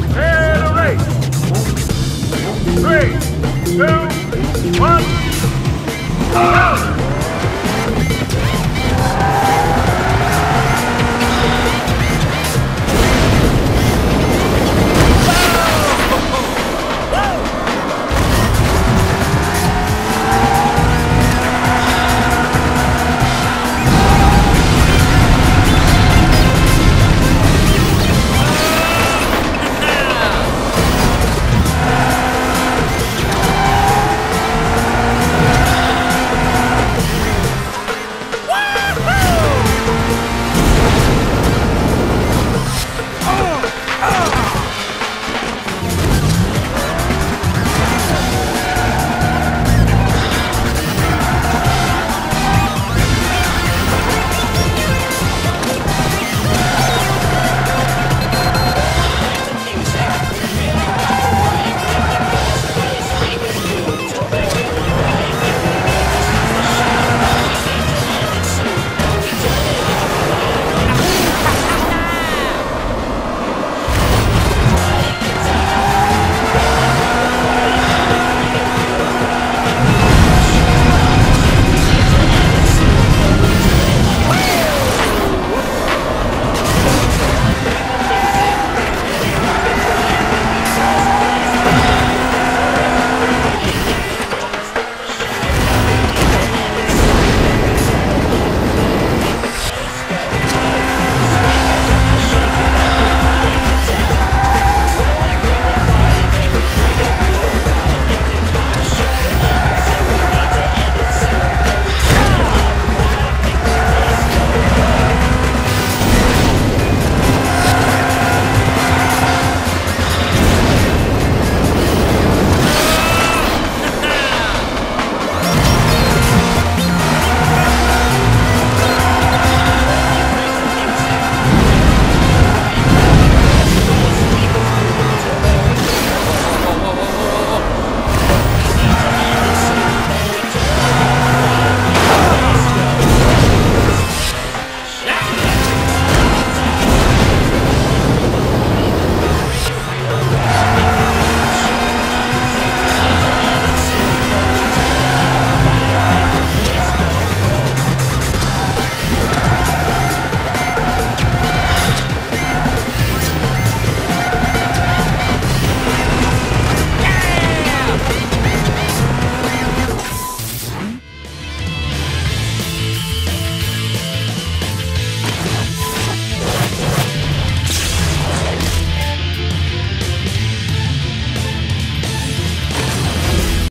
prepare to race. 3, 2, 1, go!